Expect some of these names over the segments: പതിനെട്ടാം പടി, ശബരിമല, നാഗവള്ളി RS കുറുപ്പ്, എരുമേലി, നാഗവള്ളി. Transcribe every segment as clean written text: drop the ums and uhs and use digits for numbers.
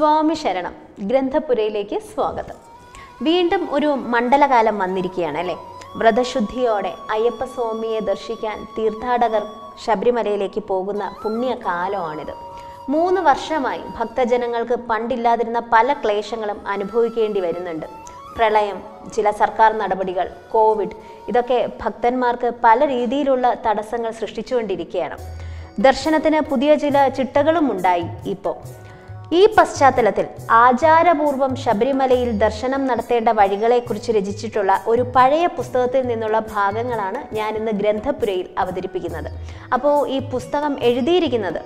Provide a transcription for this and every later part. സ്വാമി ശരണം ഗ്രന്ഥപുരയിലേക്ക് സ്വാഗതം. വീണ്ടും ഒരു മണ്ഡലകാലം വന്നിരിക്കുകയാണ് അല്ലേ. വ്രതശുദ്ധിയോടെ അയ്യപ്പസ്വാമിയെ ദർശിക്കാൻ തീർത്ഥാടകർ ശബരിമലയിലേക്ക് പോകുന്ന പുണ്യകാലമാണിത്. 3 വർഷമായി ഭക്തജനങ്ങൾക്ക് പണ്ടില്ലാതിരുന്ന പല ക്ലേശങ്ങളും അനുഭവിക്കേണ്ടി വരുന്നുണ്ട്. പ്രളയം, ചില സർക്കാർ നടപടികൾ, കോവിഡ്, ഇതൊക്കെ ഭക്തന്മാർക്ക് പല രീതിയിലുള്ള തടസ്സങ്ങൾ സൃഷ്ടിച്ചുകൊണ്ടിരിക്കുകയാണ്. ദർശനത്തിന് പുതിയ ചില ചിട്ടകളും ഉണ്ടായി. ഇപ്പോൾ ഈ പശ്ചാത്തലത്തിൽ ആചാരപൂർവം ശബരിമലയിൽ ദർശനം നടത്തേണ്ട വഴികളെക്കുറിച്ച് രചിച്ചിട്ടുള്ള ഒരു പഴയ പുസ്തകത്തിൽ നിന്നുള്ള ഭാഗങ്ങളാണ് ഞാൻ ഇന്ന് ഗ്രന്ഥപുരയിൽ അവതരിപ്പിക്കുന്നത്. അപ്പോൾ ഈ പുസ്തകം എഴുതിയിരിക്കുന്നത്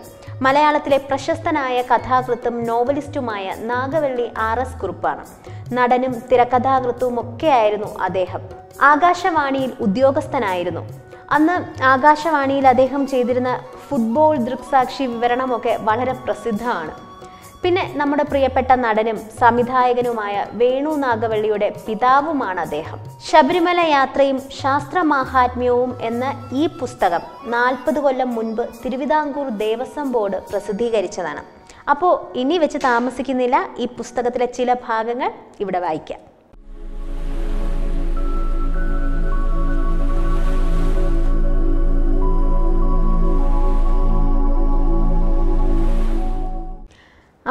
മലയാളത്തിലെ പ്രശസ്തനായ കഥാകൃത്തും നോവലിസ്റ്റുമായ നാഗവള്ളി RS കുറുപ്പാണ്. നടനും തിരക്കഥാകൃത്തും ഒക്കെ ആയിരുന്നു അദ്ദേഹം. ആകാശവാണിയിൽ ഉദ്യോഗസ്ഥനായിരുന്നു. അന്ന് ആകാശവാണിയിൽ അദ്ദേഹം ചെയ്തിരുന്ന ഫുട്ബോൾ ദൃക്സാക്ഷി വിവരണമൊക്കെ വളരെ പ്രസിദ്ധമാണ്. പിന്നെ നമ്മുടെ പ്രിയപ്പെട്ട നടനും സംവിധായകനുമായ വേണു നാഗവള്ളിയുടെ പിതാവുമാണ് അദ്ദേഹം. ശബരിമല യാത്രയും ശാസ്ത്രമാഹാത്മ്യവും എന്ന ഈ പുസ്തകം 40 കൊല്ലം മുൻപ് തിരുവിതാംകൂർ ദേവസ്വം ബോർഡ് പ്രസിദ്ധീകരിച്ചതാണ്. അപ്പോൾ ഇനി വെച്ച് താമസിക്കുന്നില്ല, ഈ പുസ്തകത്തിലെ ചില ഭാഗങ്ങൾ ഇവിടെ വായിക്കാം.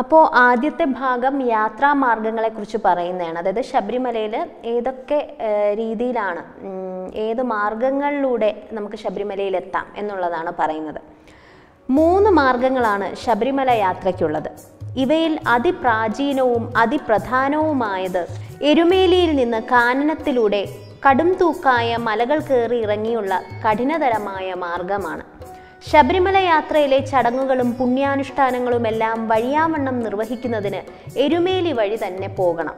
അപ്പോൾ ആദ്യത്തെ ഭാഗം യാത്രാമാർഗങ്ങളെക്കുറിച്ച് പറയുന്നതാണ്. അതായത് ശബരിമലയിൽ ഏതൊക്കെ രീതിയിലാണ്, ഏത് മാർഗങ്ങളിലൂടെ നമുക്ക് ശബരിമലയിൽ എത്താം എന്നുള്ളതാണ് പറയുന്നത്. 3 മാർഗങ്ങളാണ് ശബരിമല യാത്രയ്ക്കുള്ളത്. ഇവയിൽ അതിപ്രാചീനവും അതിപ്രധാനവുമായത് എരുമേലിയിൽ നിന്ന് കാനനത്തിലൂടെ കടും തൂക്കായ മലകൾ കയറി ഇറങ്ങിയുള്ള കഠിനതരമായ മാർഗമാണ്. ശബരിമല യാത്രയിലെ ചടങ്ങുകളും പുണ്യാനുഷ്ഠാനങ്ങളും എല്ലാം വഴിയാവണ്ണം നിർവഹിക്കുന്നതിന് എരുമേലി വഴി തന്നെ പോകണം.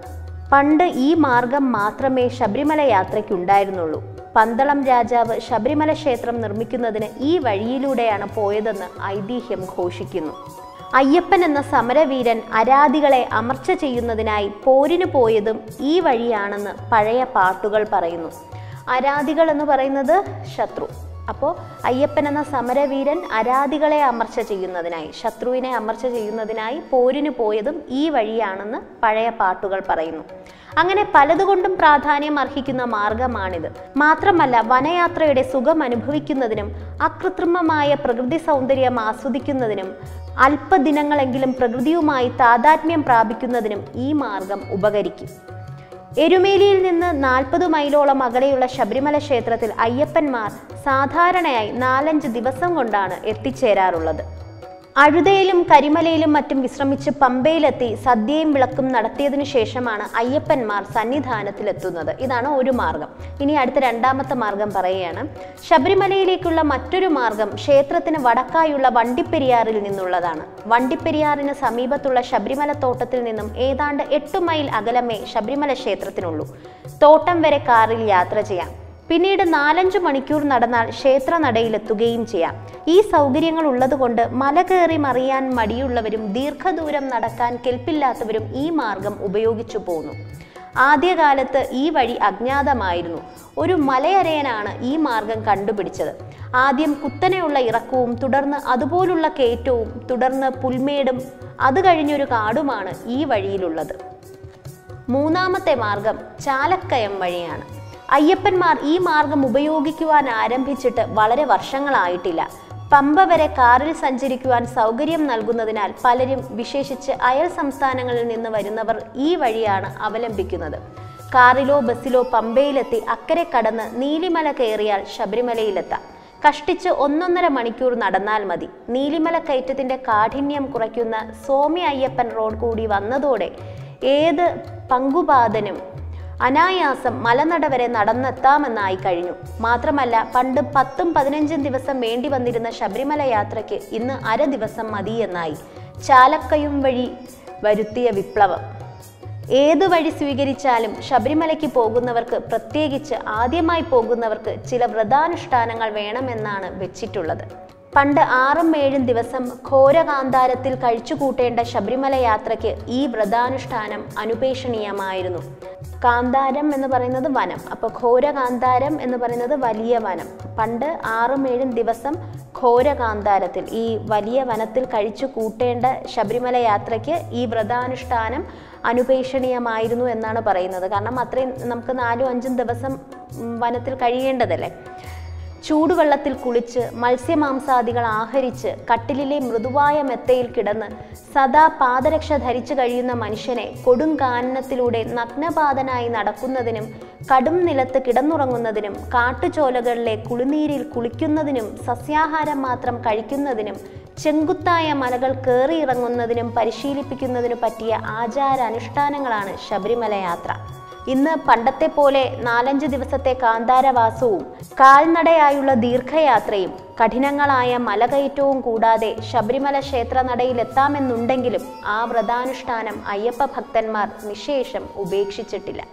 പണ്ട് ഈ മാർഗം മാത്രമേ ശബരിമല യാത്രയ്ക്കുണ്ടായിരുന്നുള്ളൂ. പന്തളം രാജാവ് ശബരിമല ക്ഷേത്രം നിർമ്മിക്കുന്നതിന് ഈ വഴിയിലൂടെയാണ് പോയതെന്ന് ഐതിഹ്യം ഘോഷിക്കുന്നു. അയ്യപ്പൻ എന്ന സമരവീരൻ അരാധികളെ അമർച്ച ചെയ്യുന്നതിനായി പോരിന് പോയതും ഈ വഴിയാണെന്ന് പഴയ പാട്ടുകൾ പറയുന്നു. അരാധികൾ എന്ന് പറയുന്നത് ശത്രു. അപ്പോൾ അയ്യപ്പൻ എന്ന സമരവീരൻ അരാധികളെ അമർച്ച ചെയ്യുന്നതിനായി, ശത്രുവിനെ അമർച്ച ചെയ്യുന്നതിനായി പോരിന് പോയതും ഈ വഴിയാണെന്ന് പഴയ പാട്ടുകൾ പറയുന്നു. അങ്ങനെ പലതുകൊണ്ടും പ്രാധാന്യം അർഹിക്കുന്ന മാർഗമാണിത്. മാത്രമല്ല, വനയാത്രയുടെ സുഖം അനുഭവിക്കുന്നതിനും അകൃത്രിമമായ പ്രകൃതി സൗന്ദര്യം ആസ്വദിക്കുന്നതിനും അല്പദിനങ്ങളെങ്കിലും പ്രകൃതിയുമായി താദാത്മ്യം പ്രാപിക്കുന്നതിനും ഈ മാർഗം ഉപകരിക്കും. എരുമേലിയിൽ നിന്ന് 40 മൈലോളം അകലെയുള്ള ശബരിമല ക്ഷേത്രത്തിൽ അയ്യപ്പന്മാർ സാധാരണയായി 4-5 ദിവസം കൊണ്ടാണ് എത്തിച്ചേരാറുള്ളത്. അഴുതയിലും കരിമലയിലും മറ്റും വിശ്രമിച്ച് പമ്പയിലെത്തി സദ്യയും വിളക്കും നടത്തിയതിനു ശേഷമാണ് അയ്യപ്പന്മാർ സന്നിധാനത്തിലെത്തുന്നത്. ഇതാണ് ഒരു മാർഗം. ഇനി അടുത്ത രണ്ടാമത്തെ മാർഗം പറയുകയാണ്. ശബരിമലയിലേക്കുള്ള മറ്റൊരു മാർഗം ക്ഷേത്രത്തിന് വടക്കായുള്ള വണ്ടിപ്പെരിയാറിൽ നിന്നുള്ളതാണ്. വണ്ടിപ്പെരിയാറിന് സമീപത്തുള്ള ശബരിമല തോട്ടത്തിൽ നിന്നും ഏതാണ്ട് 8 മൈൽ അകലമേ ശബരിമല ക്ഷേത്രത്തിനുള്ളൂ. തോട്ടം വരെ കാറിൽ യാത്ര ചെയ്യാം. പിന്നീട് 4-5 മണിക്കൂർ നടന്നാൽ ക്ഷേത്രനടയിലെത്തുകയും ചെയ്യാം. ഈ സൗകര്യങ്ങൾ ഉള്ളതുകൊണ്ട് മല കയറി മറിയാൻ മടിയുള്ളവരും ദീർഘദൂരം നടക്കാൻ കെൽപ്പില്ലാത്തവരും ഈ മാർഗം ഉപയോഗിച്ചു പോന്നു. ആദ്യകാലത്ത് ഈ വഴി അജ്ഞാതമായിരുന്നു. ഒരു മലയരയനാണ് ഈ മാർഗം കണ്ടുപിടിച്ചത്. ആദ്യം കുത്തനെയുള്ള ഇറക്കവും തുടർന്ന് അതുപോലുള്ള കയറ്റവും തുടർന്ന് പുൽമേടും അത് കഴിഞ്ഞൊരു കാടുമാണ് ഈ വഴിയിലുള്ളത്. 3-മത്തെ മാർഗം ചാലക്കയം വഴിയാണ്. അയ്യപ്പന്മാർ ഈ മാർഗം ഉപയോഗിക്കുവാൻ ആരംഭിച്ചിട്ട് വളരെ വർഷങ്ങളായിട്ടില്ല. പമ്പ വരെ കാറിൽ സഞ്ചരിക്കുവാൻ സൗകര്യം നൽകുന്നതിനാൽ പലരും, വിശേഷിച്ച് അയൽ സംസ്ഥാനങ്ങളിൽ നിന്ന് വരുന്നവർ, ഈ വഴിയാണ് അവലംബിക്കുന്നത്. കാറിലോ ബസ്സിലോ പമ്പയിലെത്തി അക്കരെ കടന്ന് നീലിമല കയറിയാൽ ശബരിമലയിലെത്താം. കഷ്ടിച്ച് 1-1.5 മണിക്കൂർ നടന്നാൽ മതി. നീലിമല കയറ്റത്തിന്റെ കാഠിന്യം കുറയ്ക്കുന്ന സ്വാമി അയ്യപ്പൻ റോഡ് കൂടി വന്നതോടെ ഏത് പങ്കുപാതനും അനായാസം മലനട വരെ നടന്നെത്താമെന്നായി കഴിഞ്ഞു. മാത്രമല്ല, പണ്ട് 10-15 ദിവസം വേണ്ടി വന്നിരുന്ന ശബരിമല യാത്രയ്ക്ക് ഇന്ന് അര ദിവസം മതിയെന്നായി. ചാലക്കയം വഴി വരുത്തിയ വിപ്ലവം. ഏതു വഴി സ്വീകരിച്ചാലും ശബരിമലയ്ക്ക് പോകുന്നവർക്ക്, പ്രത്യേകിച്ച് ആദ്യമായി പോകുന്നവർക്ക് ചില വ്രതാനുഷ്ഠാനങ്ങൾ വേണമെന്നാണ് വെച്ചിട്ടുള്ളത്. പണ്ട് 6-7 ദിവസം ഘോരകാന്താരത്തിൽ കഴിച്ചുകൂട്ടേണ്ട ശബരിമല യാത്രയ്ക്ക് ഈ വ്രതാനുഷ്ഠാനം അനുപേക്ഷണീയമായിരുന്നു. കാന്താരം എന്ന് പറയുന്നത് വനം. അപ്പോൾ ഘോരകാന്താരം എന്ന് പറയുന്നത് വലിയ വനം. പണ്ട് 6-7 ദിവസം ഘോരകാന്താരത്തിൽ ഈ വലിയ വനത്തിൽ കഴിച്ചു കൂട്ടേണ്ട ശബരിമല യാത്രയ്ക്ക് ഈ വ്രതാനുഷ്ഠാനം അനുപേക്ഷണീയമായിരുന്നു എന്നാണ് പറയുന്നത്. കാരണം അത്രയും നമുക്ക് 4-5 ദിവസം വനത്തിൽ കഴിയേണ്ടതല്ലേ. ചൂടുവെള്ളത്തിൽ കുളിച്ച് മത്സ്യമാംസാദികൾ ആഹരിച്ച് കട്ടിലിലെ മൃദുവായ മെത്തയിൽ കിടന്ന് സദാ പാദരക്ഷ ധരിച്ചു കഴിയുന്ന മനുഷ്യനെ കൊടുങ്കാനനത്തിലൂടെ നഗ്നപാതനായി നടക്കുന്നതിനും കടും നിലത്ത് കിടന്നുറങ്ങുന്നതിനും കാട്ടുചോലകളിലെ കുളിനീരിൽ കുളിക്കുന്നതിനും സസ്യാഹാരം മാത്രം കഴിക്കുന്നതിനും ചെങ്കുത്തായ മലകൾ കയറിയിറങ്ങുന്നതിനും പരിശീലിപ്പിക്കുന്നതിനു പറ്റിയ ആചാരാനുഷ്ഠാനങ്ങളാണ് ശബരിമല യാത്ര. ഇന്ന് പണ്ടത്തെ പോലെ 4-5 ദിവസത്തെ കാന്താരവാസവും കാൽനടയായുള്ള ദീർഘയാത്രയും കഠിനങ്ങളായ മലകയറ്റവും കൂടാതെ ശബരിമല ക്ഷേത്ര നടയിലെത്താമെന്നുണ്ടെങ്കിലും ആ വ്രതാനുഷ്ഠാനം അയ്യപ്പ ഭക്തന്മാർ നിശേഷം ഉപേക്ഷിച്ചിട്ടില്ല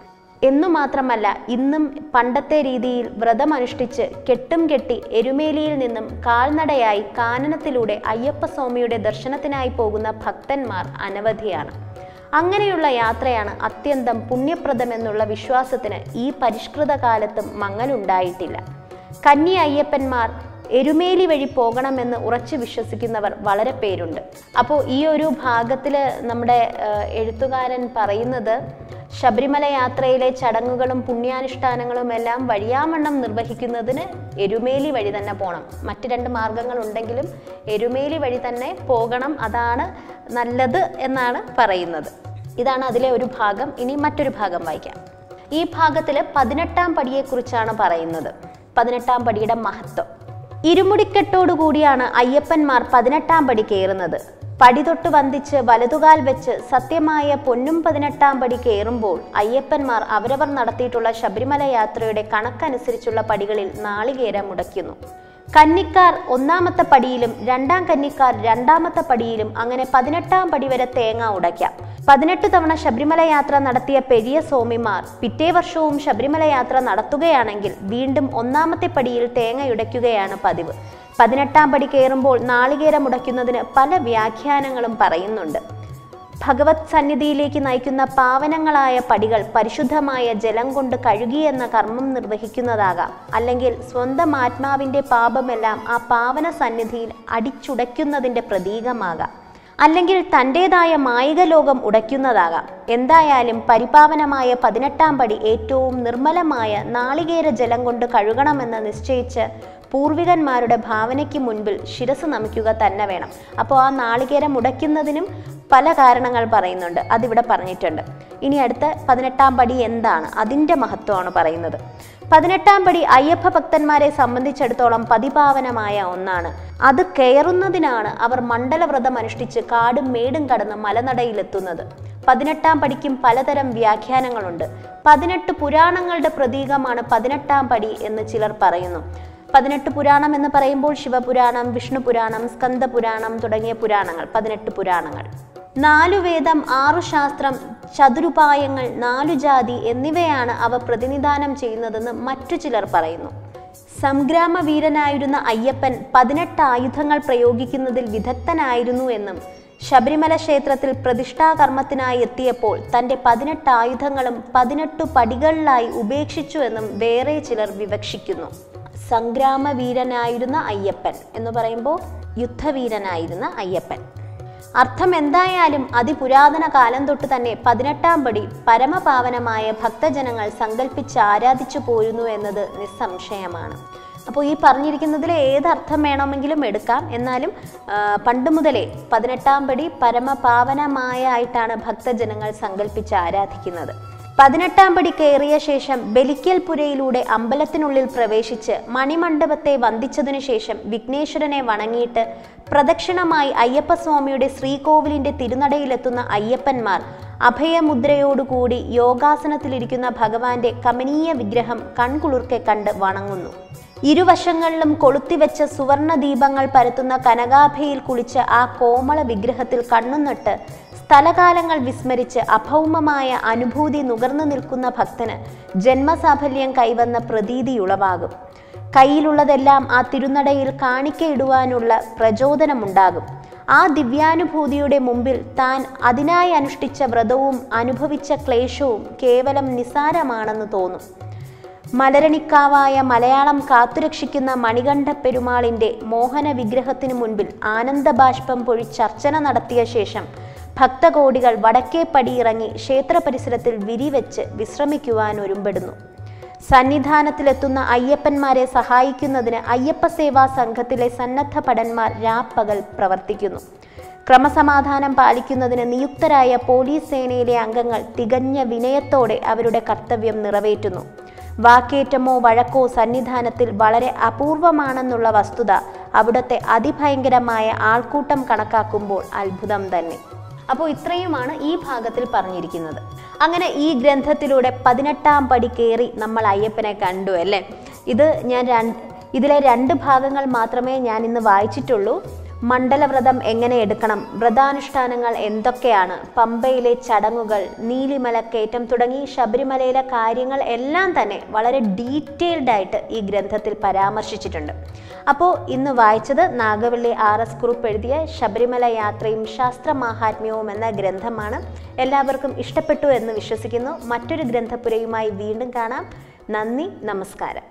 എന്നു മാത്രമല്ല, ഇന്നും പണ്ടത്തെ രീതിയിൽ വ്രതമനുഷ്ഠിച്ച് കെട്ടും കെട്ടി എരുമേലിയിൽ നിന്നും കാൽനടയായി കാനനത്തിലൂടെ അയ്യപ്പസ്വാമിയുടെ ദർശനത്തിനായി പോകുന്ന ഭക്തന്മാർ അനവധിയാണ്. അങ്ങനെയുള്ള യാത്രയാണ് അത്യന്തം പുണ്യപ്രദമെന്നുള്ള വിശ്വാസത്തിന് ഈ പരിഷ്കൃത കാലത്തും മങ്ങലുണ്ടായിട്ടില്ല. കന്നി അയ്യപ്പന്മാർ എരുമേലി വഴി പോകണമെന്ന് ഉറച്ചു വിശ്വസിക്കുന്നവർ വളരെ പേരുണ്ട്. അപ്പോൾ ഈ ഒരു ഭാഗത്തിൽ നമ്മുടെ എഴുത്തുകാരൻ പറയുന്നത്, ശബരിമല യാത്രയിലെ ചടങ്ങുകളും പുണ്യാനുഷ്ഠാനങ്ങളും എല്ലാം വഴിയാമണ്ണം നിർവഹിക്കുന്നതിന് എരുമേലി വഴി തന്നെ പോകണം. മറ്റ് 2 മാർഗങ്ങളുണ്ടെങ്കിലും എരുമേലി വഴി തന്നെ പോകണം, അതാണ് നല്ലത് എന്നാണ് പറയുന്നത്. ഇതാണ് അതിലെ ഒരു ഭാഗം. ഇനി മറ്റൊരു ഭാഗം വായിക്കാം. ഈ ഭാഗത്തിൽ 18-ാം പടിയെക്കുറിച്ചാണ് പറയുന്നത്. 18-ാം പടിയുടെ മഹത്വം. ഇരുമുടിക്കെട്ടോടുകൂടിയാണ് അയ്യപ്പന്മാർ 18-ാം പടി കയറുന്നത്. പടിതൊട്ട് വന്ദിച്ച് വലതുകാൽ വെച്ച് സത്യമായ പൊന്നും 18-ാം പടി കയറുമ്പോൾ അയ്യപ്പന്മാർ അവരവർ നടത്തിയിട്ടുള്ള ശബരിമല യാത്രയുടെ കണക്കനുസരിച്ചുള്ള പടികളിൽ നാളികേരം മുടക്കുന്നു. കന്നിക്കാർ 1-ാമത്തെ പടിയിലും 2-ാം കന്നിക്കാർ 2-ാമത്തെ പടിയിലും അങ്ങനെ 18-ാം പടി വരെ തേങ്ങ ഉടയ്ക്കാം. 18 തവണ ശബരിമല യാത്ര നടത്തിയ പെരിയ സ്വാമിമാർ പിറ്റേ വർഷവും ശബരിമല യാത്ര നടത്തുകയാണെങ്കിൽ വീണ്ടും 1-ാമത്തെ പടിയിൽ തേങ്ങയുടയ്ക്കുകയാണ് പതിവ്. 18-ാം പടി കയറുമ്പോൾ നാളികേരം മുടയ്ക്കുന്നതിന് പല വ്യാഖ്യാനങ്ങളും പറയുന്നുണ്ട്. ഭഗവത് സന്നിധിയിലേക്ക് നയിക്കുന്ന പാവനങ്ങളായ പടികൾ പരിശുദ്ധമായ ജലം കൊണ്ട് കഴുകിയെന്ന കർമ്മം നിർവഹിക്കുന്നതാകാം, അല്ലെങ്കിൽ സ്വന്തം ആത്മാവിൻ്റെ പാപമെല്ലാം ആ പാവന സന്നിധിയിൽ അടിച്ചുടയ്ക്കുന്നതിൻ്റെ പ്രതീകമാകാം, അല്ലെങ്കിൽ തൻ്റേതായ മായിക ലോകം ഉടയ്ക്കുന്നതാകാം. എന്തായാലും പരിപാവനമായ 18-ാം പടി ഏറ്റവും നിർമ്മലമായ നാളികേര ജലം കൊണ്ട് കഴുകണമെന്ന് നിശ്ചയിച്ച് പൂർവികന്മാരുടെ ഭാവനയ്ക്ക് മുൻപിൽ ശിരസ് നമിക്കുക തന്നെ വേണം. അപ്പോൾ ആ നാളികേരം മുടയ്ക്കുന്നതിനും പല കാരണങ്ങൾ പറയുന്നുണ്ട്, അതിവിടെ പറഞ്ഞിട്ടുണ്ട്. ഇനി അടുത്ത 18-ാം പടി എന്താണ്, അതിൻ്റെ മഹത്വമാണ് പറയുന്നത്. 18-ാം പടി അയ്യപ്പ ഭക്തന്മാരെ സംബന്ധിച്ചിടത്തോളം പതിപാവനമായ ഒന്നാണ്. അത് കയറുന്നതിനാണ് അവർ മണ്ഡലവ്രതം അനുഷ്ഠിച്ച് കാടും മേടും കടന്ന് മലനടയിലെത്തുന്നത്. 18-ാം പടിക്കും പലതരം വ്യാഖ്യാനങ്ങളുണ്ട്. 18 പുരാണങ്ങളുടെ പ്രതീകമാണ് 18-ാം പടി എന്ന് ചിലർ പറയുന്നു. 18 പുരാണം എന്ന് പറയുമ്പോൾ ശിവപുരാണം, വിഷ്ണു പുരാണം, സ്കന്ദ പുരാണം തുടങ്ങിയ പുരാണങ്ങൾ, 18 പുരാണങ്ങൾ. 4 വേദം, 6 ശാസ്ത്രം, ചതുരുപായങ്ങൾ, 4 ജാതി എന്നിവയാണ് അവ പ്രതിനിധാനം ചെയ്യുന്നതെന്ന് മറ്റു ചിലർ പറയുന്നു. സംഗ്രാമ വീരനായിരുന്ന അയ്യപ്പൻ 18 ആയുധങ്ങൾ പ്രയോഗിക്കുന്നതിൽ വിദഗ്ധനായിരുന്നു എന്നും ശബരിമല ക്ഷേത്രത്തിൽ പ്രതിഷ്ഠാകർമ്മത്തിനായി എത്തിയപ്പോൾ തൻ്റെ 18 ആയുധങ്ങളും 18 പടികളിലായി ഉപേക്ഷിച്ചു എന്നും വേറെ ചിലർ വിവക്ഷിക്കുന്നു. സംഗ്രാമ വീരനായിരുന്ന അയ്യപ്പൻ എന്ന് പറയുമ്പോൾ യുദ്ധവീരനായിരുന്ന അയ്യപ്പൻ. അർത്ഥം എന്തായാലും അതിപുരാതന കാലം തൊട്ട് തന്നെ 18-ാം പടി പരമപാവനമായ ഭക്തജനങ്ങൾ സങ്കല്പിച്ച് ആരാധിച്ചു പോരുന്നു എന്നത് നിസ്സംശയമാണ്. അപ്പോൾ ഈ പറഞ്ഞിരിക്കുന്നതിൽ ഏതർത്ഥം വേണമെങ്കിലും എടുക്കാം. എന്നാലും പണ്ട് മുതലേ 18-ാം പടി പരമപാവനമായ ആയിട്ടാണ് ഭക്തജനങ്ങൾ സങ്കല്പിച്ച് ആരാധിക്കുന്നത്. 18-ാം പടി കയറിയ ശേഷം ബലിക്കൽ പുരയിലൂടെ അമ്പലത്തിനുള്ളിൽ പ്രവേശിച്ച് മണിമണ്ഡപത്തെ വന്ദിച്ചതിനു ശേഷം വിഘ്നേശ്വരനെ വണങ്ങിയിട്ട് പ്രദക്ഷിണമായി അയ്യപ്പസ്വാമിയുടെ ശ്രീകോവിലിൻ്റെ തിരുനടയിലെത്തുന്ന അയ്യപ്പന്മാർ അഭയമുദ്രയോടുകൂടി യോഗാസനത്തിലിരിക്കുന്ന ഭഗവാന്റെ കമനീയ വിഗ്രഹം കൺകുളിർക്കെ കണ്ട് വണങ്ങുന്നു. ഇരുവശങ്ങളിലും കൊളുത്തിവെച്ച സുവർണ ദീപങ്ങൾ പരത്തുന്ന കനകാഭയിൽ കുളിച്ച ആ കോമള വിഗ്രഹത്തിൽ കണ്ണുനട്ട് സ്ഥലകാലങ്ങൾ വിസ്മരിച്ച് അഭൗമമായ അനുഭൂതി നുകർന്നു നിൽക്കുന്ന ഭക്തന് ജന്മസാഫല്യം കൈവന്ന പ്രതീതിയുളവാകും. കയ്യിലുള്ളതെല്ലാം ആ തിരുനടയിൽ കാണിക്കയിടുവാനുള്ള പ്രചോദനമുണ്ടാകും. ആ ദിവ്യാനുഭൂതിയുടെ മുമ്പിൽ താൻ അതിനായി അനുഷ്ഠിച്ച വ്രതവും അനുഭവിച്ച ക്ലേശവും കേവലം നിസാരമാണെന്ന് തോന്നും. മലരണിക്കാവായ മലയാളം കാത്തുരക്ഷിക്കുന്ന മണികണ്ഠ പെരുമാളിൻ്റെ മോഹന വിഗ്രഹത്തിനു മുൻപിൽ ആനന്ദബാഷ്പം പൊഴിച്ചർച്ചന നടത്തിയ ശേഷം ഭക്തകോടികൾ വടക്കേപ്പടിയിറങ്ങി ക്ഷേത്ര പരിസരത്തിൽ വിരിവെച്ച് വിശ്രമിക്കുവാൻ ഒരുമ്പെടുന്നു. സന്നിധാനത്തിലെത്തുന്ന അയ്യപ്പന്മാരെ സഹായിക്കുന്നതിന് അയ്യപ്പ സേവാ സംഘത്തിലെ സന്നദ്ധ ഭടന്മാർ രാപ്പകൽ പ്രവർത്തിക്കുന്നു. ക്രമസമാധാനം പാലിക്കുന്നതിന് നിയുക്തരായ പോലീസ് സേനയിലെ അംഗങ്ങൾ തികഞ്ഞ വിനയത്തോടെ അവരുടെ കർത്തവ്യം നിറവേറ്റുന്നു. വാക്കേറ്റമോ വഴക്കോ സന്നിധാനത്തിൽ വളരെ അപൂർവമാണെന്നുള്ള വസ്തുത അവിടുത്തെ അതിഭയങ്കരമായ ആൾക്കൂട്ടം കണക്കാക്കുമ്പോൾ അത്ഭുതം തന്നെ. അപ്പോൾ ഇത്രയുമാണ് ഈ ഭാഗത്തിൽ പറഞ്ഞിരിക്കുന്നത്. അങ്ങനെ ഈ ഗ്രന്ഥത്തിലൂടെ 18-ാം പടി കയറി നമ്മൾ അയ്യപ്പനെ കണ്ടു അല്ലേ. ഇതിലെ 2 ഭാഗങ്ങൾ മാത്രമേ ഞാൻ ഇന്ന് വായിച്ചിട്ടുള്ളൂ. മണ്ഡലവ്രതം എങ്ങനെ എടുക്കണം, വ്രതാനുഷ്ഠാനങ്ങൾ എന്തൊക്കെയാണ്, പമ്പയിലെ ചടങ്ങുകൾ, നീലിമലക്കയറ്റം തുടങ്ങി ശബരിമലയിലെ കാര്യങ്ങൾ എല്ലാം തന്നെ വളരെ ഡീറ്റെയിൽഡായിട്ട് ഈ ഗ്രന്ഥത്തിൽ പരാമർശിച്ചിട്ടുണ്ട്. അപ്പോൾ ഇന്ന് വായിച്ചത് നാഗവള്ളി RS കുറുപ്പ് എഴുതിയ ശബരിമല യാത്രയും ശാസ്ത്രമാഹാത്മ്യവും എന്ന ഗ്രന്ഥമാണ്. എല്ലാവർക്കും ഇഷ്ടപ്പെട്ടു എന്ന് വിശ്വസിക്കുന്നു. മറ്റൊരു ഗ്രന്ഥപുരയുമായി വീണ്ടും കാണാം. നന്ദി, നമസ്കാരം.